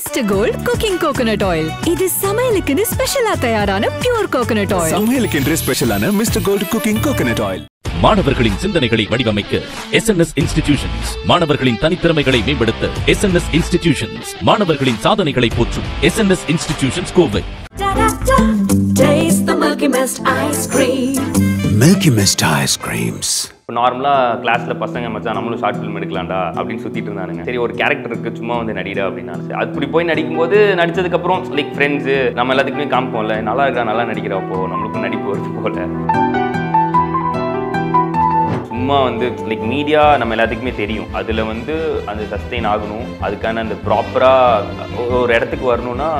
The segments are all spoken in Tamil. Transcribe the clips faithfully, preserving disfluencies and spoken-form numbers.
Mister Gold Cooking Coconut Oil. இது சமையலுக்குன்னு ஸ்பெஷலா தயாரான pure coconut oil. சமையலுக்கென்று ஸ்பெஷலான Mister Gold Cooking Coconut Oil. மாணவர்களின் சிந்தனைகளை வடிவமைக்க S N S Institutions. மாணவர்களின் தனித்திறமைகளை மேம்படுத்த S N S Institutions. மாணவர்களின் சாதனைகளை போற்றும் S N S Institutions Kovai. Taste the Milky Mist Ice Cream. Milky Mist Ice Creams. Normally, class la pasanga macha namlu short film edukalaanda appdin suthittu irundhaanga seri or character irukku summa vandu nadida appdina adu puri poi nadikumbodhu nadichaduk appuram like friends nama ellathukkume kaampolla nalla irukka nalla nadikira appo nammukku nadipu varudhu pole summa vandu like media nama ellathukkume theriyum adula vandu adu sustain aganum adukana and proper ah or edathukku varnuna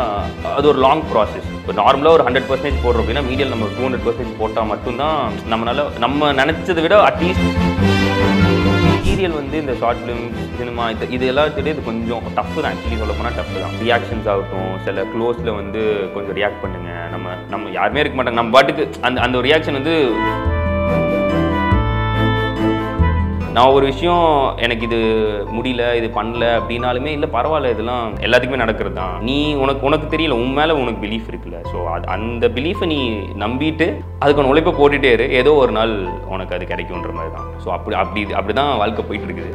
adu or long process. நார்மலா ஒரு ஹண்ட்ரட் பர்சன்டேஜ் போடுறோம் அப்படின்னா மீடியாவில் நம்ம டூ ஹண்ட்ரட் பர்சன்டேஜ் போட்டால் மட்டும்தான் நம்மளால நம்ம நினைச்சதை விட அட்லீஸ்ட் சீரியல் வந்து இந்த ஷார்ட் ஃபிலிம் சினிமா இது இது எல்லாத்துலேயும் இது கொஞ்சம் டஃப் தான். ஆக்சுவலி சொல்ல போனால் டஃப் தான். ரியாக்ஷன்ஸ் ஆகட்டும் சில க்ளோஸில் வந்து கொஞ்சம் ரியாக்ட் பண்ணுங்க. நம்ம நம்ம யாருமே இருக்க மாட்டாங்க. நம்ம பாட்டுக்கு அந்த அந்த ரியாக்ஷன் வந்து நான் ஒரு விஷயம் எனக்கு இது முடியல இது பண்ணல அப்படின்னாலுமே இல்லை பரவாயில்ல இதெல்லாம் எல்லாத்துக்குமே நடக்கிறது தான். நீ உனக்கு உனக்கு தெரியல உன் மேலே உனக்கு பிலீஃப் இருக்குல்ல. ஸோ அது அந்த பிலீஃபை நீ நம்பிட்டு அதுக்கான உழைப்பை போட்டுகிட்டே இரு. ஏதோ ஒரு நாள் உனக்கு அது கிடைக்குன்ற மாதிரி தான். ஸோ அப்படி அப்படி அப்படி தான் வாழ்க்கை போயிட்டு இருக்குது.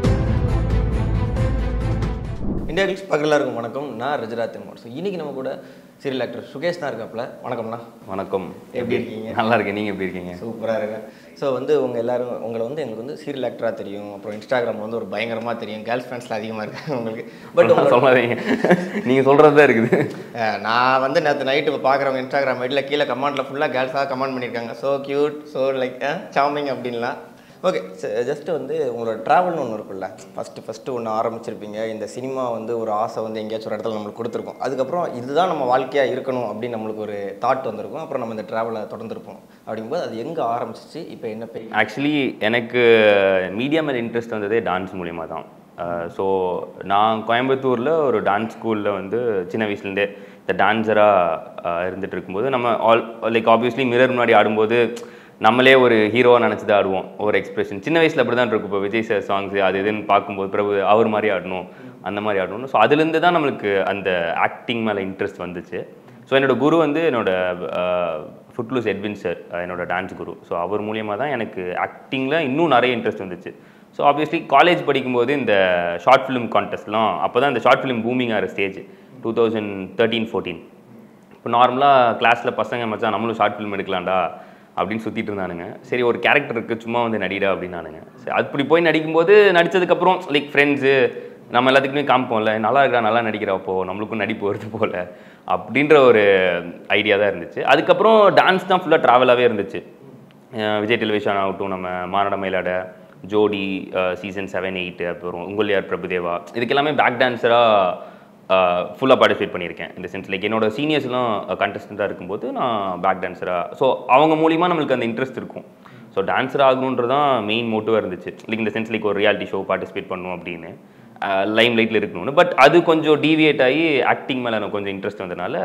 இந்தியா கிளிக்ஸ் பக்கத்தில் இருக்கும் வணக்கம். நான் ரஜராத்குமார். ஸோ இன்றைக்கி நம்ம கூட சீரியல் ஆக்டர் சுகேஷ் தான் இருக்காப்புல. வணக்கம்ண்ணா. வணக்கம். எப்படி இருக்கீங்க? நல்லா இருக்கேன். நீங்கள் எப்படி இருக்கீங்க? சூப்பராக இருக்கேன். ஸோ வந்து உங்கள் எல்லோரும் உங்களை வந்து எங்களுக்கு வந்து சீரியல் ஆக்டராக தெரியும். அப்புறம் இன்ஸ்டாகிராம் வந்து ஒரு பயங்கரமாக தெரியும். கேர்ள்ஸ் ஃபேன்ஸில் அதிகமாக இருக்குது உங்களுக்கு. பட் சொல்லாதீங்க, நீங்கள் சொல்கிறது தான் இருக்குது. நான் வந்து நேற்று நைட்டு பார்க்குறவங்க இன்ஸ்டாகிராம் ஐடியில் கீழே கமெண்ட்டில் ஃபுல்லாக கேர்ள்ஸாக கமெண்ட் பண்ணியிருக்காங்க. So cute, so like charming அப்படின்லாம். ஓகே, ஜஸ்ட்டு வந்து உங்களோட ட்ராவல்னு ஒன்று இருக்குல்ல, ஃபஸ்ட்டு ஃபஸ்ட்டு ஒன்று ஆரம்பிச்சிருப்பீங்க. இந்த சினிமா வந்து ஒரு ஆசை வந்து எங்கேயாச்சும் ஒரு இடத்துல நம்மளுக்கு கொடுத்துருக்கோம். அதுக்கப்புறம் இதுதான் நம்ம வாழ்க்கையாக இருக்கணும் அப்படின்னு நம்மளுக்கு ஒரு தாட் வந்திருக்கும். அப்புறம் நம்ம இந்த ட்ராவலை தொடர்ந்துருப்போம். அப்படிங்கும்போது அது எங்கே ஆரம்பிச்சிச்சு, இப்போ என்ன? போய் ஆக்சுவலி எனக்கு மீடியா மேல் இன்ட்ரெஸ்ட் வந்ததே டான்ஸ் மூலிமா தான். ஸோ நான் கோயம்புத்தூரில் ஒரு டான்ஸ் ஸ்கூலில் வந்து சின்ன வயசுலேருந்தே இந்த டான்ஸராக இருந்துகிட்டு இருக்கும்போது நம்ம ஆல் லைக் ஆப்வியஸ்லி மிரர் முன்னாடி ஆடும்போது நம்மளே ஒரு ஹீரோவாக நினச்சி தான் ஆடுவோம். ஒரு எக்ஸ்பிரஷன் சின்ன வயசில் அப்படி தான் இருக்கும். இப்போ விஜய் சார் சாங்ஸு அது இதுன்னு பார்க்கும்போது பிரபு அவர் மாதிரி ஆடணும், அந்த மாதிரி ஆடணும். ஸோ அதுலேருந்து தான் நம்மளுக்கு அந்த ஆக்டிங் மேலே இன்ட்ரெஸ்ட் வந்துச்சு. ஸோ என்னோடய குரு வந்து என்னோடய ஃபுட்லூஸ் எட்வின் சார், என்னோடய டான்ஸ் குரு. ஸோ அவர் மூலியமாக தான் எனக்கு ஆக்டிங்கில் இன்னும் நிறைய இன்ட்ரெஸ்ட் வந்துச்சு. ஸோ ஆப்வியஸ்லி காலேஜ் படிக்கும்போது இந்த ஷார்ட் ஃபிலிம் கான்டெஸ்ட்லாம் அப்போ தான் இந்த ஷார்ட் ஃபிலிம் பூமிங் ஆகிற stage two thousand thirteen fourteen இப்போ நார்மலாக கிளாஸில் பசங்க மச்சா நம்மளும் ஷார்ட் ஃபிலிம் எடுக்கலாம்டா அப்படின்னு சுற்றிட்டு இருந்தானுங்க. சரி ஒரு கேரக்டர் இருக்குது சும்மா வந்து நடிடா அப்படின்னானுங்க. சரி அப்படி போய் நடிக்கும்போது நடித்ததுக்கப்புறம் லைக் ஃப்ரெண்ட்ஸு நம்ம எல்லாத்துக்குமே காமிப்போம்ல, நல்லா இருக்கா நல்லா நடிக்கிற அப்போ நம்மளுக்கும் நடிப்பு வருது போல் அப்படின்ற ஒரு ஐடியா தான் இருந்துச்சு. அதுக்கப்புறம் டான்ஸ் தான் ஃபுல்லாக ட்ராவலாகவே இருந்துச்சு. விஜய் டெலிவிஷன் ஆகட்டும், நம்ம மானாட மயிலாட, ஜோடி சீசன் செவன் எயிட்டு, அப்புறம் உங்களையார் பிரபுதேவா, இதுக்கெல்லாமே பேக் டான்ஸராக ஃபுல்லாக பார்ட்டிசிபேட் பண்ணியிருக்கேன். இந்த சென்ஸ் லைக் என்னோட சீனியர்ஸ்லாம் கண்டஸ்டண்ட்டாக இருக்கும்போது நான் பேக் டான்ஸராக. ஸோ அவங்க மூலிமா நம்மளுக்கு அந்த இன்ட்ரெஸ்ட் இருக்கும். ஸோ டான்ஸர் ஆகணுன்றதான் மெயின் மோட்டிவாக இருந்துச்சு. லைக் இந்த சென்ஸ் லைக் ஒரு ரியாலிட்டி ஷோ பார்ட்டிசிபேட் பண்ணணும் அப்படின்னு, லைம் லைட்டில் இருக்கணும்னு. பட் அது கொஞ்சம் டீவியேட் ஆகி ஆக்டிங் மேலே எனக்கு கொஞ்சம் இன்ட்ரெஸ்ட் வந்ததுனால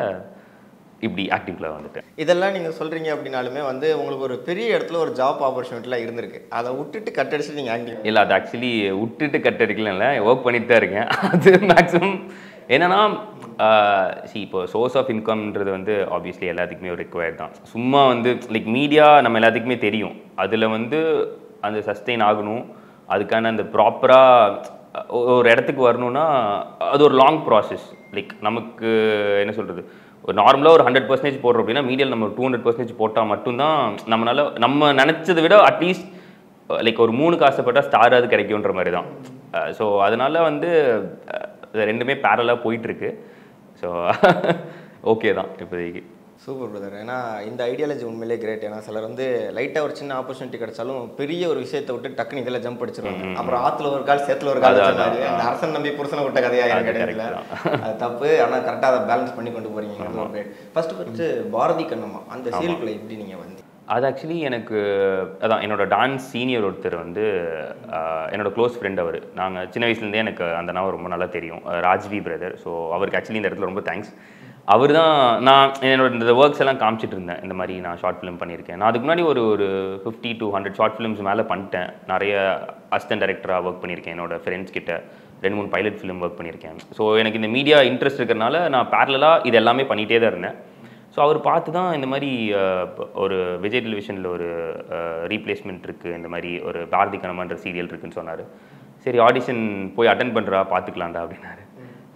இப்படி ஆக்டிவ்ல வந்துட்டேன். இதெல்லாம் நீங்கள் சொல்கிறீங்க அப்படின்னாலுமே வந்து உங்களுக்கு ஒரு பெரிய இடத்துல ஒரு ஜாப் ஆப்பர்ச்சுனிட்டிலாம் இருந்திருக்கு. அதை விட்டுட்டு கட் அடிச்சு நீங்கள் ஆக்டிவ் இல்லை? அது ஆக்சுவலி விட்டுட்டு கட் அடிக்கலாம் இல்லை, ஒர்க் பண்ணிட்டு தான் இருக்கேன். அது மேக்ஸிமம் என்னன்னா சி இப்போ சோர்ஸ் ஆஃப் இன்கம்ன்றது வந்து ஆப்வியஸ்லி எல்லாத்துக்குமே ஒரு ரிக்வயர்ட் தான். சும்மா வந்து லைக் மீடியா நம்ம எல்லாத்துக்குமே தெரியும். அதில் வந்து அந்த சஸ்டெயின் ஆகணும் அதுக்கான அந்த ப்ராப்பராக ஒரு இடத்துக்கு வரணும்னா அது ஒரு லாங் ப்ராசஸ். லைக் நமக்கு என்ன சொல்கிறது, ஒரு நார்மலாக ஒரு ஹண்ட்ரட் பர்சன்டேஜ் போடுறோம் அப்படின்னா மீடியாவில் நம்ம டூ ஹண்ட்ரட் பர்சன்டேஜ் போட்டால் மட்டும்தான் நம்மளால் நம்ம நினச்சதை விட அட்லீஸ்ட் லைக் ஒரு மூணுக்கு ஆசைப்பட்டால் ஸ்டார் அது கிடைக்குன்ற மாதிரி தான். ஸோ அதனால் வந்து ரெண்டுமே பேரலாக போயிட்டுருக்கு. ஸோ ஓகே தான் இப்போதைக்கு. Super brother. ஏன்னா இந்த ஐடியாலஜி உண்மையிலே கிரேட். ஏன்னா சிலர் வந்து லைட்டாக ஒரு சின்ன ஆப்பர்ச்சுனிட்டி கிடைச்சாலும் பெரிய ஒரு விஷயத்தை விட்டு டக்குனு இதெல்லாம் ஜம்ப் அடிச்சிருவாங்க. அப்புறம் ஆற்றுல ஒரு கால் சேத்துல ஒரு கால் அந்த அரசன் நம்பி புருஷனை விட்ட கதையாக கிடையாது. அது தப்பு. ஆனால் கரெக்டாக அதை பேலன்ஸ் பண்ணி கொண்டு போகிறீங்க. ஃபர்ஸ்ட் ஃபஸ்ட்டு பாரதி கண்ணம்மா அந்த சீரியலுக்குள்ள எப்படி நீங்கள் வந்து? அது ஆக்சுவலி எனக்கு அதான் என்னோட டான்ஸ் சீனியர் ஒருத்தர் வந்து என்னோடய க்ளோஸ் ஃப்ரெண்ட். அவர் நாங்கள் சின்ன வயசுலேருந்தே எனக்கு அந்த நாள் ரொம்ப நல்லா தெரியும், ராஜ்வி பிரதர். ஸோ அவருக்கு ஆக்சுவலி இந்த இடத்துல ரொம்ப தேங்க்ஸ். அவர் தான் நான் என்னோட இந்த ஒர்க்ஸ் எல்லாம் காமிச்சிட்டு இருந்தேன். இந்த மாதிரி நான் ஷார்ட் ஃபிலிம் பண்ணியிருக்கேன். நான் அதுக்கு முன்னாடி ஒரு ஒரு fifty two hundred short films மேலே பண்ணிட்டேன். நிறைய அசிஸ்டன்ட் டைரக்டராக ஒர்க் பண்ணியிருக்கேன் என்னோடய ஃப்ரெண்ட்ஸ் கிட்ட, two three pilot film work pannirken so enak indha media interest irukkranaala na parallel ah idu ellame pannite da irnen so avaru paathu dhaan indha mari oru Vijay Television la oru replacement irukku indha mari oru Bharathi Kannamma endra serial irukku nu sonnaru seri audition poi attend pandra paathukalam da appadinaru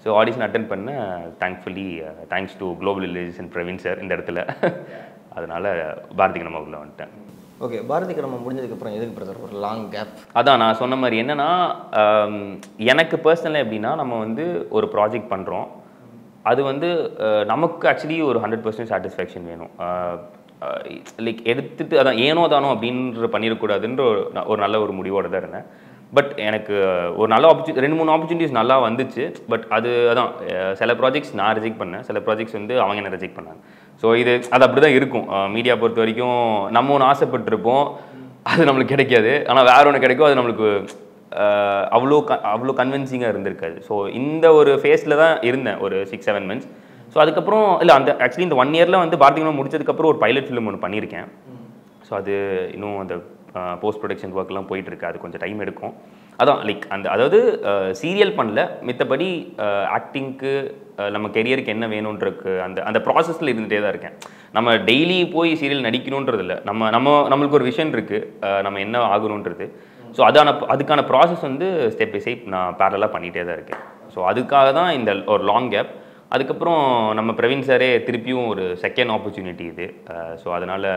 so audition attend panna thankfully uh, thanks to Global Villagers and Pravin sir indha edathila adanal Bharathi Kannamma ulla vandten. Okay, Bharathi Kannamma முடிஞ்சதுக்கு அப்புறம் எதுக்கு பிரதர் ஒரு லாங் கேப்? அதான் நான் சொன்ன மாதிரி என்னன்னா எனக்கு पर्सनली அப்படினா நம்ம வந்து ஒரு ப்ராஜெக்ட் பண்றோம். அது வந்து நமக்கு एक्चुअली ஒரு one hundred percent satisfaction வேணும். லைக் எடுத்துட்டு அதான் ஏனோ தானோ அப்படின்ற பண்ணிர கூடாதுன்ற ஒரு நல்ல ஒரு முடிவோட தான் இருந்தேன். பட் எனக்கு ஒரு நல்ல ரெண்டு மூணு opportunities நல்லா வந்துச்சு. பட் அது அதான் சில ப்ராஜெக்ட்ஸ் நான் ரிஜெக்ட் பண்ணேன். சில ப்ராஜெக்ட்ஸ் வந்து அவங்க என்ன ரிஜெக்ட் பண்ணாங்க. So இது அது அப்படி தான் இருக்கும் மீடியா பொறுத்த வரைக்கும் நம்ம ஒன்று ஆசைப்பட்டிருப்போம் அது நம்மளுக்கு கிடைக்காது ஆனால் வேற ஒன்று கிடைக்கும் அது நம்மளுக்கு அவ்வளோ அவ்வளோ கன்வின்சிங்காக இருந்திருக்காது ஸோ இந்த ஒரு ஃபேஸில் தான் இருந்தேன் ஒரு சிக்ஸ் செவன் மந்த்ஸ் ஸோ அதுக்கப்புறம் இல்லை அந்த ஆக்சுவலி இந்த ஒன் இயரில் வந்து பார்த்திங்கன்னா முடிச்சதுக்கப்புறம் ஒரு பைலட் ஃபிலிம் ஒன்று பண்ணியிருக்கேன் ஸோ அது இன்னும் அந்த போஸ்ட் ப்ரொடக்ஷன் ஒர்க்லாம் போயிட்டுருக்கு அது கொஞ்சம் டைம் எடுக்கும் அதான் லைக் அந்த அதாவது சீரியல் பண்ணல மித்தபடி ஆக்டிங்க்கு நம்ம கெரியருக்கு என்ன வேணும்ன்றக்கு அந்த அந்த ப்ராசஸில் இருந்துகிட்டே தான் இருக்கேன் நம்ம டெய்லி போய் சீரியல் நடிக்கணுன்றதில்ல நம்ம நம்ம நம்மளுக்கு ஒரு விஷன் இருக்குது நம்ம என்ன ஆகணுன்றது ஸோ அதான அதுக்கான ப்ராசஸ் வந்து ஸ்டெப் பை ஸ்டெப் நான் பேரலாக பண்ணிகிட்டே தான் இருக்கேன் ஸோ அதுக்காக தான் இந்த ஒரு லாங் கேப் அதுக்கப்புறம் நம்ம பிரவீன் சாரே திருப்பியும் ஒரு செகண்ட் ஆப்பர்ச்சுனிட்டி இது ஸோ அதனால்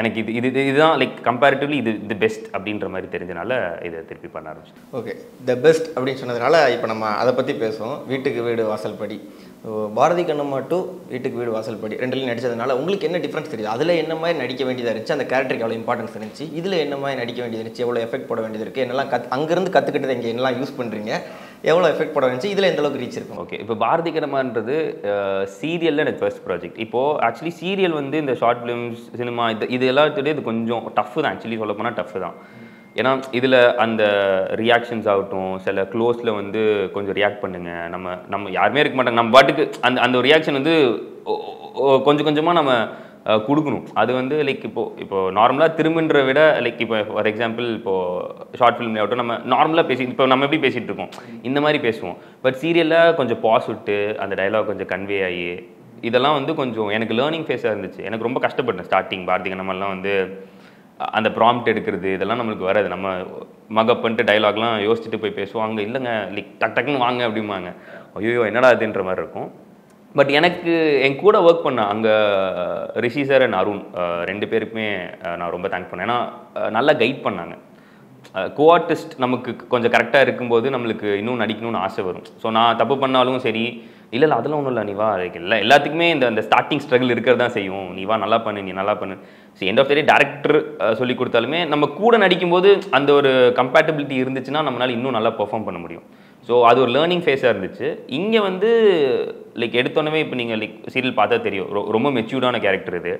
எனக்கு இது இது இதுதான் லைக் கம்பேரிட்டிவ்லி இது தி பெஸ்ட் அப்படின்ற மாதிரி தெரிஞ்சனால இதை திருப்பி பண்ண ஆரம்பிச்சேன். ஓகே த பெஸ்ட் அப்படின்னு சொன்னதுனால இப்போ நம்ம அதை பற்றி பேசுவோம் வீட்டுக்கு வீடு வாசல்படி பாரதி கண்ணம்மா டூ வீட்டுக்கு வீடு வாசல்படி ரெண்டுலையும் நடித்ததுனால உங்களுக்கு என்ன டிஃப்ரென்ஸ் தெரியுது அதில் என்ன மாதிரி நடிக்க வேண்டியதாக இருந்துச்சு அந்த கேரக்டருக்கு எவ்வளோ இம்பார்ட்டன்ஸ் இருந்துச்சு இதில் என்ன மாதிரி நடிக்க வேண்டியது இருந்துச்சு எவ்வளோ எஃபெக்ட் போட வேண்டியது இருக்குது என்னெல்லாம் கத் அங்கேருந்து கற்றுக்கிட்டது இங்கே என்னெல்லாம் யூஸ் பண்ணுறீங்க எவ்வளோ எஃபெக்ட் போட வந்துச்சு இதில் எந்தளவுக்கு ரீச் இருக்கும். ஓகே இப்போ பாரதி கண்ணம்மான்றது சீரியலில் எனக்கு ஃபர்ஸ்ட் ப்ராஜெக்ட் இப்போது ஆக்சுவலி சீரியல் வந்து இந்த ஷார்ட் ஃபிலிம்ஸ் சினிமா இது இது எல்லாத்துலேயும் இது கொஞ்சம் டஃப் தான் ஆக்சுவலி சொல்ல போனால் டஃப் தான் ஏன்னா இதில் அந்த ரியாக்ஷன்ஸ் ஆகட்டும் சில க்ளோஸில் வந்து கொஞ்சம் ரியாக்ட் பண்ணுங்கள் நம்ம நம்ம யாருமே இருக்க மாட்டாங்க நம்ம பாட்டுக்கு அந்த அந்த ரியாக்ஷன் வந்து கொஞ்சம் கொஞ்சமாக நம்ம கொடுக்கணும் அது வந்து லைக் இப்போது இப்போது நார்மலாக திரும்புன்ற விட லைக் இப்போ ஃபார் எக்ஸாம்பிள் இப்போது ஷார்ட் ஃபிலிம் ஆகட்டும் நம்ம நார்மலாக பேசி இப்போ நம்ம எப்படி பேசிகிட்டு இருக்கோம் இந்த மாதிரி பேசுவோம் பட் சீரியலில் கொஞ்சம் பாஸ் விட்டு அந்த டைலாக் கொஞ்சம் கன்வே ஆகி இதெல்லாம் வந்து கொஞ்சம் எனக்கு லேர்னிங் ஃபேஸாக இருந்துச்சு எனக்கு ரொம்ப கஷ்டப்பட்டேன் ஸ்டார்டிங் பாரதி கண்ணம்மாலாம் வந்து அந்த ப்ராம்ப்ட் எடுக்கிறது இதெல்லாம் நம்மளுக்கு வராது நம்ம மகப் பண்ணிட்டு டைலாக்லாம் யோசிச்சுட்டு போய் பேசுவாங்க இல்லைங்க லைக் டக் டக்குன்னு வாங்க அப்படிம்பாங்க ஐயோ என்னடா அதுன்ற மாதிரி இருக்கும் பட் எனக்கு என் கூட ஒர்க் பண்ண அங்கே ரிஷி சார் அண்ட் அருண் ரெண்டு பேருக்குமே நான் ரொம்ப தேங்க் பண்ணேன் ஏன்னா நல்லா கைட் பண்ணாங்க கோ ஆர்டிஸ்ட் நமக்கு கொஞ்சம் கரெக்டாக இருக்கும்போது நம்மளுக்கு இன்னும் நடிக்கணும்னு ஆசை வரும் ஸோ நான் தப்பு பண்ணாலும் சரி இல்லை இல்லை அதெல்லாம் ஒன்றும் இல்லை நீ வா இல்லை எல்லாத்துக்குமே இந்த அந்த ஸ்டார்டிங் ஸ்ட்ரகிள் இருக்கிறது தான் செய்யும் நீ வா நல்லா பண்ணு நீ நல்லா பண்ணு so end of the day director சொல்லி கொடுத்தாலுமே நம்ம கூட நடிக்கும்போது அந்த ஒரு கம்பேட்டபிலிட்டி இருந்துச்சுன்னா நம்மளால் இன்னும் நல்லா பெர்ஃபார்ம் பண்ண முடியும் ஸோ அது ஒரு லேர்னிங் ஃபேஸாக இருந்துச்சு இங்கே வந்து லைக் எடுத்தோன்னே இப்போ நீங்கள் லைக் சீரியல் பார்த்தா தெரியும் ரொம்ப மெச்சூர்டான கேரக்டர் இது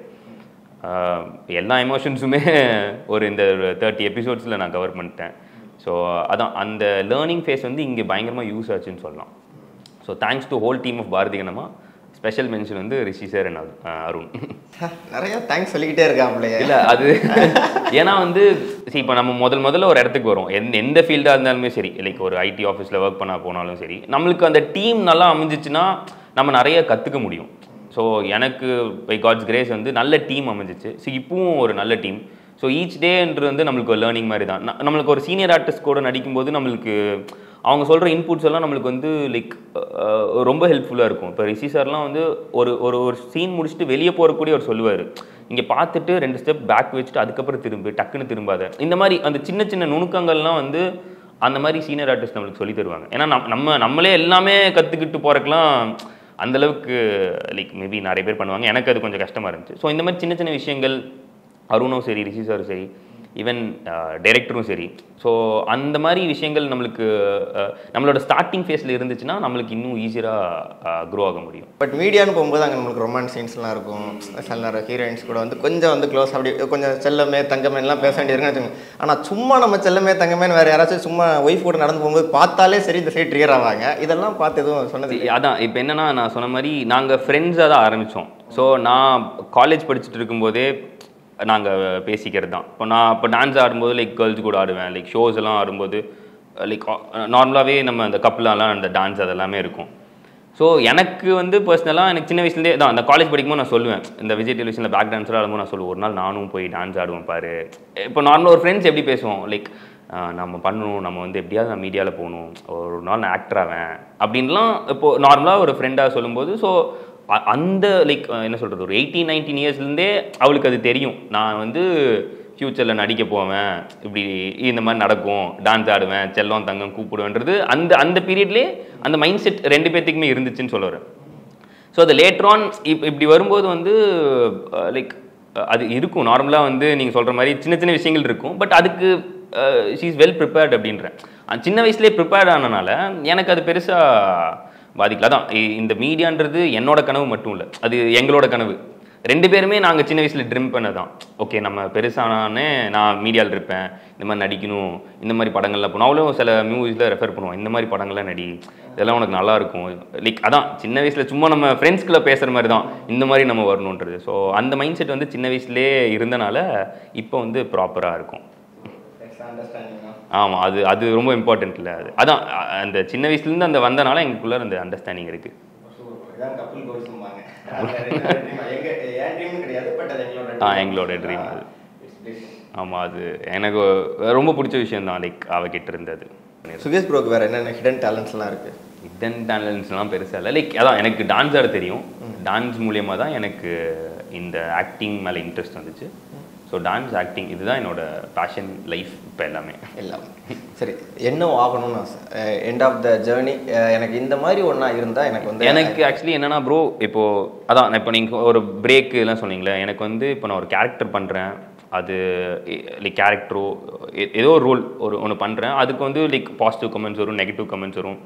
எல்லா எமோஷன்ஸுமே ஒரு இந்த ஒரு தேர்ட்டி எபிசோட்ஸில் நான் கவர் பண்ணிட்டேன் ஸோ அதான் அந்த லேர்னிங் ஃபேஸ் வந்து இங்கே பயங்கரமாக யூஸ் ஆச்சுன்னு சொல்லலாம் so thanks to whole team of Bharathi Kannamma special mention வந்து ரிஷி சார் அண்ட் அருண் நிறையா தேங்க்ஸ் சொல்லிக்கிட்டே இருக்காங்களே இல்லை அது ஏன்னா வந்து சரி இப்போ நம்ம முதல் முதல்ல ஒரு இடத்துக்கு வரும் எந்த எந்த ஃபீல்டாக இருந்தாலுமே சரி லைக் ஒரு ஐடி ஆஃபீஸில் ஒர்க் பண்ண போனாலும் சரி நம்மளுக்கு அந்த டீம் நல்லா அமைஞ்சிச்சுன்னா நம்ம நிறைய கற்றுக்க முடியும் ஸோ எனக்கு பை காட்ஸ் கிரேஸ் வந்து நல்ல டீம் அமைஞ்சிச்சு ஸோ இப்பவும் ஒரு நல்ல டீம் ஸோ ஈச் டேன்றது வந்து நம்மளுக்கு ஒரு லேர்னிங் மாதிரி தான் நம்மளுக்கு ஒரு சீனியர் ஆர்டிஸ்ட் கூட நடிக்கும்போது நம்மளுக்கு அவங்க சொல்கிற இன்புட்ஸ் எல்லாம் நம்மளுக்கு வந்து லைக் ரொம்ப ஹெல்ப்ஃபுல்லாக இருக்கும் இப்போ ரிஷி சார்லாம் வந்து ஒரு ஒரு ஒரு சீன் முடிச்சுட்டு வெளியே போகக்கூடிய அவர் சொல்லுவார் இங்கே பார்த்துட்டு ரெண்டு ஸ்டெப் பேக் வச்சுட்டு அதுக்கப்புறம் திரும்பி டக்குன்னு திரும்பாத இந்த மாதிரி அந்த சின்ன சின்ன நுணுக்கங்கள்லாம் வந்து அந்த மாதிரி சீனியர் ஆர்டிஸ்ட் நம்மளுக்கு சொல்லி தருவாங்க ஏன்னா நம்ம நம்மளே எல்லாமே கற்றுக்கிட்டு போகிறக்கெலாம் அந்தளவுக்கு லைக் மேபி நிறைய பேர் பண்ணுவாங்க எனக்கு அது கொஞ்சம் கஷ்டமாக இருந்துச்சு ஸோ இந்த மாதிரி சின்ன சின்ன விஷயங்கள் அருணும் சரி ரிஷி சாரும் சரி ஈவன் டைரக்டரும் சரி ஸோ அந்த மாதிரி விஷயங்கள் நம்மளுக்கு நம்மளோட ஸ்டார்டிங் ஃபேஸில் இருந்துச்சுன்னா நம்மளுக்கு இன்னும் ஈஸியாக க்ரோ ஆக முடியும் பட் மீடியான்னு போகும்போது அங்கே நம்மளுக்கு ரொமான்ஸ் சீன்ஸ்லாம் இருக்கும் சில நேரம் ஹீரோயின்ஸ் கூட வந்து கொஞ்சம் வந்து க்ளோஸ் அப்படி கொஞ்சம் செல்லமே தங்கமேலாம் பேச வேண்டியது இருக்குன்னு வச்சுக்கோங்க ஆனால் சும்மா நம்ம செல்லமே தங்கமேன்னு வேறு யாராச்சும் சும்மா ஒய்ஃப் கூட நடந்து போகும்போது பார்த்தாலே சரி இந்த சைட் ட்ரிகர் ஆவாங்க இதெல்லாம் பார்த்து எதுவும் சொன்னது அதான் இப்போ என்னென்னா நான் சொன்ன மாதிரி நாங்கள் ஃப்ரெண்ட்ஸாக தான் ஆரம்பித்தோம் ஸோ நான் காலேஜ் படிச்சுட்டு இருக்கும்போதே நாங்கள் பேசிக்கிறது தான் இப்போ நான் இப்போ டான்ஸ் ஆடும்போது லைக் கேர்ள்ஸ் கூட ஆடுவேன் லைக் ஷோஸ் எல்லாம் ஆடும்போது like normally the couple and the dance adellame. So எனக்கு வந்து पर्सनலா எனக்கு சின்ன வயசுல இருந்தே அந்த காலேஜ் படிக்கும்போது நான் சொல்லுவேன் இந்த விஜய் டெலிவிஷன்ல பேக் டான்சரா ஆடும்போது நான் சொல்லுவேன் ஒரு நாள் நானும் போய் டான்ஸ் ஆடுவேன் பாரு. இப்போ நார்மலா ஒரு फ्रेंड्स எப்படி பேசுவோம் லைக் நம்ம பண்ணனும் நம்ம வந்து எப்படியா நான் மீடியால போணும் ஒரு நாள் நான் ஆக்டர் ஆவேன் அப்படின்லாம் இப்போ நார்மலா ஒரு ஃப்ரெண்டா சொல்லும்போது சோ அந்த லைக் என்ன சொல்றது ஒரு eighteen nineteen இயர்ஸ்ல இருந்தே அவளுக்கு அது தெரியும் நான் வந்து ஃபியூச்சர்ல நடிக்க போவேன் இப்படி இந்த மாதிரி நடக்கும் டான்ஸ் ஆடுவேன் செல்லம் தங்கம் கூப்பிடுவேன்றது அந்த அந்த பீரியட்லயே அந்த மைண்ட் செட் ரெண்டு பேத்துக்குமே இருந்துச்சுன்னு சொல்றேன் சோ அது லேட்டர் ஆன் இப்படி வரும்போது வந்து லைக் அது இருக்கும் நார்மலா வந்து நீங்க சொல்ற மாதிரி சின்ன சின்ன விஷயங்கள் இருக்கும் பட் அதுக்கு she is well prepared அப்படின்றேன் சின்ன வயசுலயே ப்ரிப்பேர் ஆனனால எனக்கு அது பெருசா பாதிக்கல தான் இந்த மீடியான்றது என்னோட கனவு மட்டும் இல்ல அது எங்களோட கனவு ரெண்டு பேருமே நாங்க சின்ன வயசுல ட்ரீம் பண்ணதான் ஓகே நம்ம பெருசானானே நான் மீடியால இருப்பேன் இந்த மாதிரி நடிக்கணும் இந்த மாதிரி படங்கள்ல போணும் அவளும் சில மூவிஸ்ல ரெஃபர் பண்ணுவாங்க இந்த மாதிரி படங்கள்ல நடி இதெல்லாம் உனக்கு நல்லா இருக்கும் லைக் அதான் சின்ன வயசுல சும்மா நம்ம ஃப்ரெண்ட்ஸ் கிட்ட பேசுற மாதிரி தான் இந்த மாதிரி நம்ம வரணும்ன்றது சோ அந்த மைண்ட் செட் வந்து சின்ன வயசுலயே இருந்தனால இப்போ வந்து ப்ராப்பரா இருக்கும் ஆமா அது அது ரொம்ப இம்பார்ட்டன்ட் இல்ல அது அதான் அந்த சின்ன வயசுல இருந்து அந்த வந்தனால எங்களுக்குள்ள அந்த அண்டர்ஸ்டாண்டிங் இருக்கு அதான் கப்பிள் கோல்ஸ்ம்பாங்க எங்க ஏ ட்ரீம் கிடையாது பட் அது எங்களோட ஆ எங்களோட ட்ரீம் அது ஆமா அது எனக்கு ரொம்ப பிடிச்ச விஷயம் தான் லைக் அவகிட்ட இருந்தது சுகேஷ் ப்ரோக்கு வேற என்ன ஹிடன் டாலன்ட்ஸ்லாம் இருக்கு ஹிடன் டாலன்ட்ஸ்லாம் பெருசா இல்ல லைக் அதான் எனக்கு டான்ஸ் ஆட தெரியும் டான்ஸ் மூலமா தான் எனக்கு இந்த ஆக்டிங் மேல இன்ட்ரஸ்ட் வந்துச்சு ஸோ டான்ஸ் ஆக்டிங் இதுதான் என்னோட பேஷன் லைஃப் இப்போ எல்லாமே எல்லாமே சரி என்ன ஆகணும்னு ஆசை எண்ட் ஆஃப் த ஜேர்னி எனக்கு இந்த மாதிரி ஒன்றா இருந்தால் எனக்கு வந்து எனக்கு ஆக்சுவலி என்னென்னா ப்ரோ இப்போது அதான் இப்போ நீங்கள் ஒரு பிரேக்கு எல்லாம் சொன்னீங்களே எனக்கு வந்து இப்போ நான் ஒரு கேரக்டர் பண்ணுறேன் அது லைக் கேரக்டரோ ஏதோ ஒரு ரோல் ஒரு ஒன்று பண்ணுறேன் அதுக்கு வந்து லைக் பாசிட்டிவ் கமெண்ட்ஸ் வரும் நெகட்டிவ் கமெண்ட்ஸ் வரும்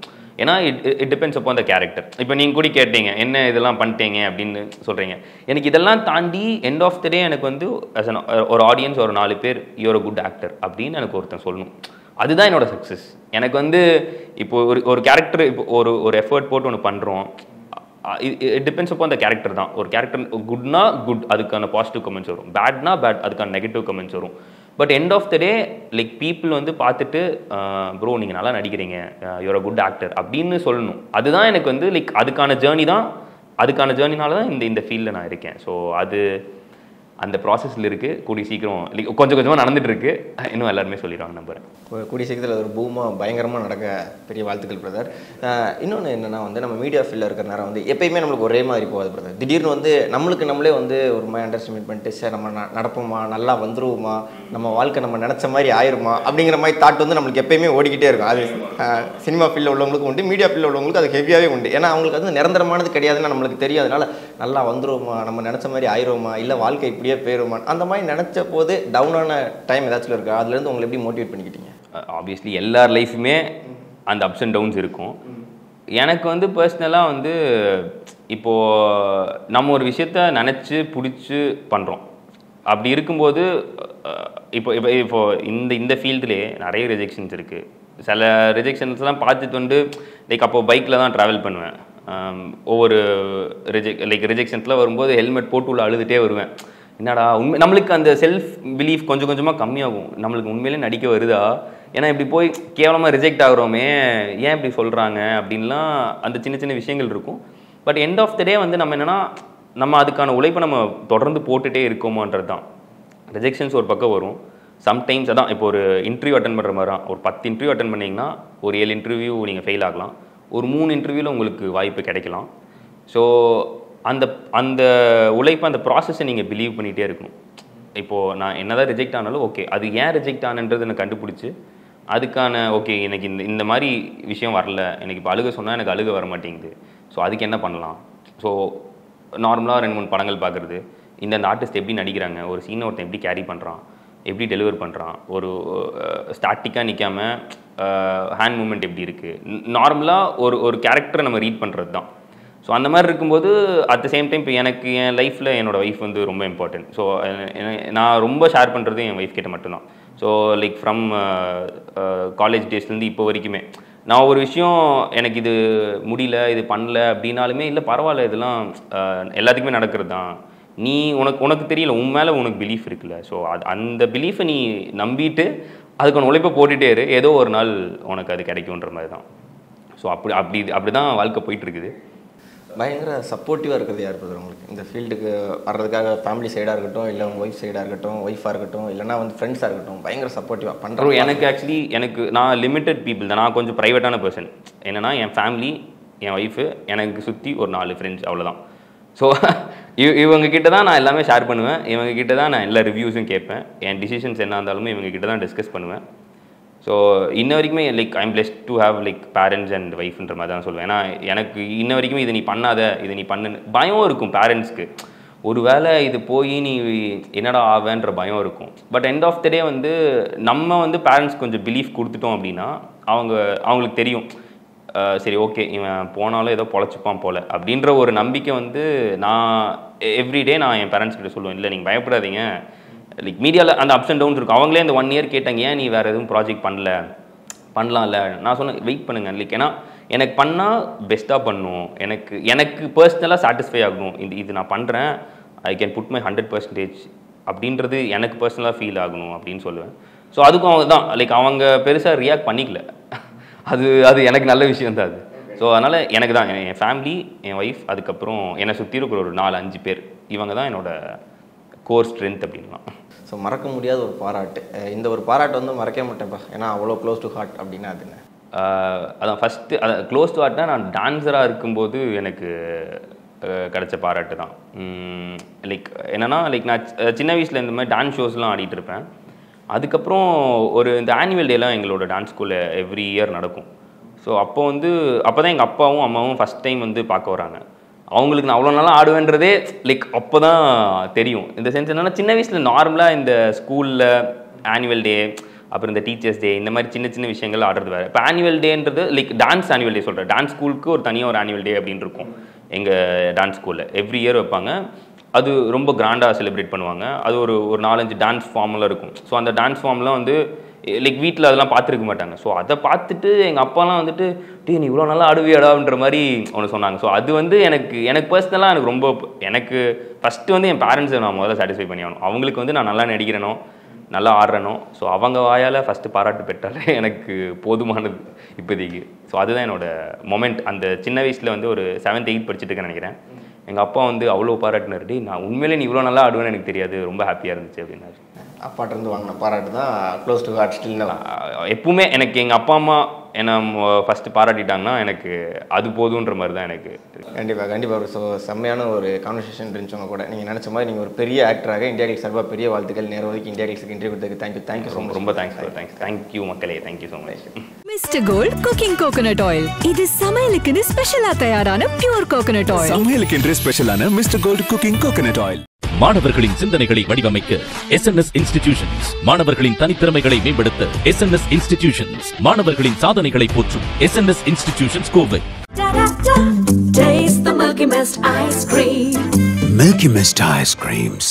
ஏன்னா இட் இட் டிபெண்ட்ஸ் அப்போ அந்த கேரக்டர் இப்போ நீங்கள் கூட கேட்டீங்க என்ன இதெல்லாம் பண்ணிட்டீங்க அப்படின்னு சொல்கிறீங்க எனக்கு இதெல்லாம் தாண்டி எண்ட் ஆஃப் த டே எனக்கு வந்து ஆஸ் அன் ஒரு ஆடியன்ஸ் ஒரு நாலு பேர் யூர் அ குட் ஆக்டர் அப்படின்னு எனக்கு ஒருத்தன் சொல்லணும் அதுதான் என்னோடய சக்ஸஸ் எனக்கு வந்து இப்போ ஒரு ஒரு கேரக்டர் இப்போ ஒரு ஒரு எஃபர்ட் போட்டு ஒன்று பண்ணுறோம் இட் டிபெண்ட்ஸ் அப்போ அந்த கேரக்டர் தான் ஒரு கேரக்டர் குட்னா குட் அதுக்கான பாசிட்டிவ் கமெண்ட்ஸ் வரும் பேட்னா பேட் அதுக்கான நெகட்டிவ் கமெண்ட்ஸ் வரும் but end of the day like people வந்து பார்த்துட்டு ப்ரோ நீங்கள் நல்லா நடிக்கிறீங்க யூர் அ குட் ஆக்டர் அப்படின்னு சொல்லணும் அதுதான் எனக்கு வந்து லைக் அதுக்கான ஜேர்னி தான் அதுக்கான ஜேர்னினால தான் இந்த இந்த ஃபீல்டில் நான் இருக்கேன் ஸோ அது அந்த ப்ராசஸில் இருக்குது கூடிய சீக்கிரம் லைக் கொஞ்சம் கொஞ்சமாக நடந்துகிட்ருக்கு இன்னும் எல்லாருமே சொல்லிடுவாங்க நம்புகிறேன் கூடிய சீக்கிரத்தில் ஒரு பூமாக பயங்கரமாக நடக்க பெரிய வாழ்த்துக்கள் பிரதர் இன்னொன்று என்னென்னா வந்து நம்ம மீடியா ஃபீல்டில் இருக்கிற நேரம் வந்து எப்போயுமே நம்மளுக்கு ஒரே மாதிரி போகாது பிரதர் திடீர்னு வந்து நம்மளுக்கு நம்மளே வந்து ஒரு மாதிரி அண்டர்ஸ்டாண்ட் பண்ணிட்டு சார் நம்ம நடப்போமா நல்லா வந்துருவோமா நம்ம வாழ்க்கை நம்ம நினச்ச மாதிரி ஆயிடுமா அப்படிங்கிற மாதிரி தாட் வந்து நம்மளுக்கு எப்போயுமே ஓடிக்கிட்டே இருக்கும் அது சினிமா ஃபீல்டில் உள்ளவங்களுக்கு உண்டு மீடியா ஃபீல்டில் உள்ளவங்களுக்கு அது ஹெவியாகவே உண்டு ஏன்னா அவங்களுக்கு வந்து நிரந்தரமானது கிடையாதுன்னு நம்மளுக்கு தெரியும் அதனால நல்லா வந்துருவோமா நம்ம நினச்ச மாதிரி ஆயிடுவோமா இல்லை வாழ்க்கை பேருமான் அந்த மாதிரி நினச்ச போது டவுனான டைம் ஏதாச்சும் இருக்கா அதுலேருந்து உங்களை எப்படி மோட்டிவேட் பண்ணிக்கிட்டீங்க ஆப்வியஸ்லி எல்லார் லைஃப்புமே அந்த அப்ஸ் அண்ட் டவுன்ஸ் இருக்கும் எனக்கு வந்து பர்சனலாக வந்து இப்போது நம்ம ஒரு விஷயத்த நினச்சி பிடிச்சி பண்ணுறோம் அப்படி இருக்கும்போது இப்போ இப்போ இப்போது இந்த இந்த ஃபீல்டுலேயே நிறைய ரிஜெக்ஷன்ஸ் இருக்குது சில ரிஜெக்ஷன்ஸ்லாம் பார்த்துட்டு வந்து லைக் அப்போது பைக்கில் தான் ட்ராவல் பண்ணுவேன் ஒவ்வொரு ரிஜெக் லைக் ரிஜெக்ஷன்ஸ்லாம் வரும்போது ஹெல்மெட் போட்டு உள்ள அழுதுகிட்டே வருவேன் என்னடா உண்மை நம்மளுக்கு அந்த செல்ஃப் பிலீஃப் கொஞ்சம் கொஞ்சமாக கம்மியாகும் நம்மளுக்கு உண்மையிலே நடிக்க வருதா ஏன்னா இப்படி போய் கேவலமாக ரிஜெக்ட் ஆகுறோமே ஏன் இப்படி சொல்கிறாங்க அப்படின்லாம் அந்த சின்ன சின்ன விஷயங்கள் இருக்கும் but end of the day வந்து நம்ம என்னென்னா நம்ம அதுக்கான உழைப்பை நம்ம தொடர்ந்து போட்டுகிட்டே இருக்கோமான்றது தான் ரிஜெக்ஷன்ஸ் ஒரு பக்கம் வரும் சம்டைம்ஸ் அதான் இப்போ ஒரு இன்டர்வியூ அட்டன் பண்ணுற மாதிரி தான் ஒரு பத்து இன்டர்வியூ அட்டன் பண்ணிங்கன்னா ஒரு ஏழு இன்டர்வியூ நீங்கள் ஃபெயில் ஆகலாம் ஒரு மூணு இன்டர்வியூவில் உங்களுக்கு வாய்ப்பு கிடைக்கலாம் ஸோ அந்த அந்த உழைப்பு அந்த ப்ராசஸை நீங்கள் பிலீவ் பண்ணிகிட்டே இருக்கணும் இப்போது நான் என்ன தான் ரிஜெக்ட் ஆனாலும் ஓகே அது ஏன் ரிஜெக்ட் ஆனன்றது நான் கண்டுபிடிச்சி அதுக்கான ஓகே எனக்கு இந்த இந்த மாதிரி விஷயம் வரல எனக்கு இப்போ அழுக சொன்னால் எனக்கு அழுக வர மாட்டேங்குது ஸோ அதுக்கு என்ன பண்ணலாம் ஸோ நார்மலாக ரெண்டு மூணு படங்கள் பார்க்குறது இந்தந்த ஆர்டிஸ்ட் எப்படி நடிக்கிறாங்க ஒரு சீனை ஒருத்தன் எப்படி கேரி பண்ணுறான் எப்படி டெலிவர் பண்ணுறான் ஒரு ஸ்டாட்டிக்காக நிற்காமல் ஹேண்ட் மூமெண்ட் எப்படி இருக்குது நார்மலாக ஒரு ஒரு கேரக்டரை நம்ம ரீட் பண்ணுறது தான் ஸோ அந்த மாதிரி இருக்கும்போது அட் த சேம் டைம் இப்போ எனக்கு என் லைஃப்பில் என்னோடய ஒய்ஃப் வந்து ரொம்ப இம்பார்ட்டன்ட் ஸோ நான் ரொம்ப ஷேர் பண்ணுறது என் ஒய்ஃப் கிட்ட மட்டும்தான் ஸோ லைக் ஃப்ரம் காலேஜ் டேஸ்லேருந்து இப்போ வரைக்குமே நான் ஒரு விஷயம் எனக்கு இது முடியல இது பண்ணல அப்படின்னாலுமே இல்லை பரவாயில்ல இதெல்லாம் எல்லாத்துக்குமே நடக்கிறது தான் நீ உனக்கு உனக்கு தெரியல உன் மேலே உனக்கு பிலீஃப் இருக்குல்ல ஸோ அது அந்த பிலீஃபை நீ நம்பிட்டு அதுக்கான உழைப்பை போட்டுகிட்டே இரு, ஏதோ ஒரு நாள் உனக்கு அது கிடைக்குன்ற மாதிரி தான். ஸோ அப்படி அப்படி அப்படி தான் வாழ்க்கை போயிட்டுருக்குது. பயங்கர சப்போர்ட்டிவாக இருக்கிறது யார் பார்க்குறோம் உங்களுக்கு இந்த ஃபீல்டுக்கு வர்றதுக்காக? ஃபேமிலி சைடாக இருக்கட்டும், இல்லை உங்கள் ஒய்ஃப் சைடாக இருக்கட்டும், ஒய்ஃபாக இருக்கட்டும், இல்லைனா வந்து ஃப்ரெண்ட்ஸாக இருக்கட்டும், பயங்கர சப்போர்ட்டிவாக பண்ணுறோம். எனக்கு ஆக்சுவலி எனக்கு நான் லிமிட்டட் பீப்புள் தான், நான் கொஞ்சம் ப்ரைவேட்டான பர்சன். என்னென்னா என் ஃபேமிலி, என் ஒய்ஃபு, எனக்கு சுற்றி ஒரு நாலு ஃப்ரெண்ட்ஸ், அவ்வளோதான். ஸோ இவ இவங்ககிட்ட தான் நான் எல்லாமே ஷேர் பண்ணுவேன், இவங்ககிட்ட தான் நான் எல்லா ரிவ்யூஸும் கேட்பேன், என் டிசிஷன்ஸ் என்ன இருந்தாலுமே இவங்ககிட்ட தான் டிஸ்கஸ் பண்ணுவேன். ஸோ இன்ன வரைக்குமே like I am blessed to have like parents and ஒய்ஃப்ன்ற மாதிரி தான் சொல்லுவேன். ஏன்னா எனக்கு இன்ன வரைக்குமே இது நீ பண்ணாத, இது நீ பண்ணுன்னு பயம் இருக்கும் பேரண்ட்ஸ்க்கு. ஒரு வேளை இது போய் நீ என்னடா ஆவேன்ற பயம் இருக்கும். But end of the day வந்து நம்ம வந்து பேரண்ட்ஸ் கொஞ்சம் பிலீஃப் கொடுத்துட்டோம் அப்படின்னா அவங்க அவங்களுக்கு தெரியும், சரி ஓகே இவன் போனாலும் ஏதோ பொழைச்சிப்பான் போல் அப்படின்ற ஒரு நம்பிக்கை வந்து நான் எவ்ரிடே நான் என் பேரண்ட்ஸ் கிட்ட சொல்லுவேன், இல்லை நீங்கள் பயப்படாதீங்க. லைக் மீடியாவில் அந்த அப்ஸ் அண்ட் டவுன்ஸ் இருக்கும். அவங்களே அந்த ஒன் இயர் கேட்டாங்க, ஏன் நீ வேறு எதுவும் ப்ராஜெக்ட் பண்ணல, பண்ணலாம்ல? நான் சொன்னேன் வெயிட் பண்ணுங்கள், லைக் ஏன்னா எனக்கு பண்ணால் பெஸ்ட்டாக பண்ணும், எனக்கு எனக்கு பர்சனலாக சாட்டிஸ்ஃபை ஆகணும், இந்த இது நான் பண்ணுறேன் I can put my hundred percentage அப்படின்றது எனக்கு பர்சனலாக ஃபீல் ஆகணும் அப்படின்னு சொல்லுவேன். ஸோ அதுக்கும் அவங்க தான் லைக் அவங்க பெருசாக ரியாக்ட் பண்ணிக்கல, அது அது எனக்கு நல்ல விஷயம் தான் அது. ஸோ அதனால் எனக்கு தான் என் ஃபேமிலி, என் ஒய்ஃப், அதுக்கப்புறம் என்னை சுற்றி இருக்கிற ஒரு நாலு அஞ்சு பேர், இவங்க தான் என்னோடய கோர் ஸ்ட்ரென்த் அப்படின்லாம். ஸோ மறக்க முடியாத ஒரு பாராட்டு, இந்த ஒரு பாராட்டு வந்து மறக்க மாட்டேன்ப்பா, ஏன்னா அவ்வளோ க்ளோஸ் டு ஹார்ட் அப்படின்னா அதுங்க அதான் ஃபஸ்ட்டு. அதை க்ளோஸ் டு ஹார்ட்னா நான் டான்ஸராக இருக்கும்போது எனக்கு கிடைச்ச பாராட்டு தான். லைக் என்னென்னா லைக் நான் சின்ன வயசில் இந்த மாதிரி டான்ஸ் ஷோஸ்லாம் ஆடிட்டு இருப்பேன். அதுக்கப்புறம் ஒரு இந்த ஆனுவல் டேலாம் எங்களோட டான்ஸ் ஸ்கூலில் எவ்ரி இயர் நடக்கும். ஸோ அப்போ வந்து அப்போ தான் எங்கள் அப்பாவும் அம்மாவும் ஃபஸ்ட் டைம் வந்து பார்க்க வராங்க. அவங்களுக்கு நான் அவ்வளோ நாளாக ஆடுவேன்றதே லைக் அப்போ தான் தெரியும். இந்த சென்ஸ் என்னென்னா சின்ன வயசில் நார்மலாக இந்த ஸ்கூலில் ஆனுவல் டே, அப்புறம் இந்த டீச்சர்ஸ் டே, இந்த மாதிரி சின்ன சின்ன விஷயங்கள் ஆடுறது வேறு. இப்போ ஆனுவல் டேன்றது லைக் டான்ஸ் ஆனுவல் டே சொல்கிறேன், டான்ஸ் ஸ்கூலுக்கு ஒரு தனியாக ஒரு ஆனுவல் டே அப்படின்னு இருக்கும் எங்கள் டான்ஸ் ஸ்கூலில். எவ்ரி இயர் வைப்பாங்க, அது ரொம்ப கிராண்டாக செலிப்ரேட் பண்ணுவாங்க. அது ஒரு ஒரு நாலஞ்சு டான்ஸ் ஃபார்ம்லாம் இருக்கும். ஸோ அந்த டான்ஸ் ஃபார்ம்லாம் வந்து லைக் வீட்டில் அதெல்லாம் பார்த்துருக்க மாட்டாங்க. ஸோ அதை பார்த்துட்டு எங்கள் அப்பாலாம் வந்துட்டு டே நீ இவ்வளோ நல்லா ஆடுவியாடான்ற மாதிரி ஒன்று சொன்னாங்க. ஸோ அது வந்து எனக்கு எனக்கு பர்சனலாக எனக்கு ரொம்ப எனக்கு ஃபஸ்ட்டு வந்து என் பேரண்ட்ஸை நான் முதல்ல சாட்டிஸ்ஃபை பண்ணி ஆகணும். அவங்களுக்கு வந்து நான் நல்லா நடிக்கிறேனோ, நல்லா ஆடுறேனோ, ஸோ அவங்க வாயால் ஃபஸ்ட்டு பாராட்டு பெற்றாலே எனக்கு போதுமானது இப்போதைக்கு. ஸோ அதுதான் என்னோடய மொமெண்ட். அந்த சின்ன வயசில் வந்து ஒரு செவன்த் எயிட் படிச்சுட்டு இருக்கேன்னு நினைக்கிறேன். எங்கள் அப்பா வந்து அவ்வளோ பாராட்டினார், டே நான் உண்மையிலே நீ இவ்வளோ நல்லா ஆடுவேன்னு எனக்கு தெரியாது, ரொம்ப ஹாப்பியாக இருந்துச்சு அப்படின்னாரு. அப்பாட்டிருந்து வாங்கின பாராட்டு தான் க்ளோஸ் டு ஹார்ட் ஸ்டில். எப்பவுமே எனக்கு எங்கள் அப்பா அம்மா என்னை ஃபஸ்ட்டு பாராட்டிட்டாங்கன்னா எனக்கு அது போதுன்ற மாதிரி தான் எனக்கு. கண்டிப்பாக கண்டிப்பாக ஒரு ஸோ செம்மையான ஒரு கான்வர்சேஷன் இருந்துச்சவங்க கூட. நீங்கள் நினச்ச மாதிரி நீங்கள் ஒரு பெரிய ஆக்டராக இந்தியா கிளிக்ஸ் சார்பாக பெரிய வாழ்த்துக்கள். நேரம் வரைக்கும் இந்தியா கிளிக்ஸுக்கு இன்டர்வியூ கொடுத்ததுக்கு தேங்க்யூ தேங்க்யூ ஸோ மச். ரொம்ப தேங்க்ஸ் தேங்க்ஸ் தேங்க்யூ மக்களே, thank you so much. Mister gold cooking coconut oil, இது சமையலுக்கு ஸ்பெஷலாக தயாரான பியூர் கோகனட் ஆயில். சமையலுக்கு ஸ்பெஷலான mister gold cooking coconut oil. மாணவர்களின் சிந்தனைகளை வடிவமைக்க எஸ் என் எஸ் இன்ஸ்டிடியூஷன்ஸ். மாணவர்களின் தனித்திறமைகளை மேம்படுத்த எஸ் என் எஸ் இன்ஸ்டிடியூஷன்ஸ். மாணவர்களின் சாதனைகளை போற்றும் S N S institutions Kovai. Taste the Milky Mist Ice Cream. Milky Mist Ice Creams.